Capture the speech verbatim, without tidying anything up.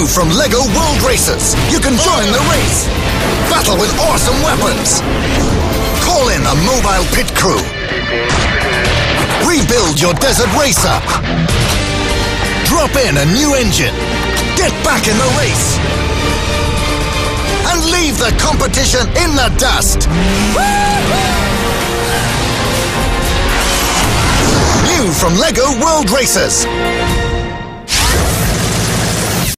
new from LEGO World Racers. You can join the race. Battle with awesome weapons. Call in a mobile pit crew. Rebuild your desert racer. Drop in a new engine. Get back in the race. And leave the competition in the dust. New from LEGO World Racers.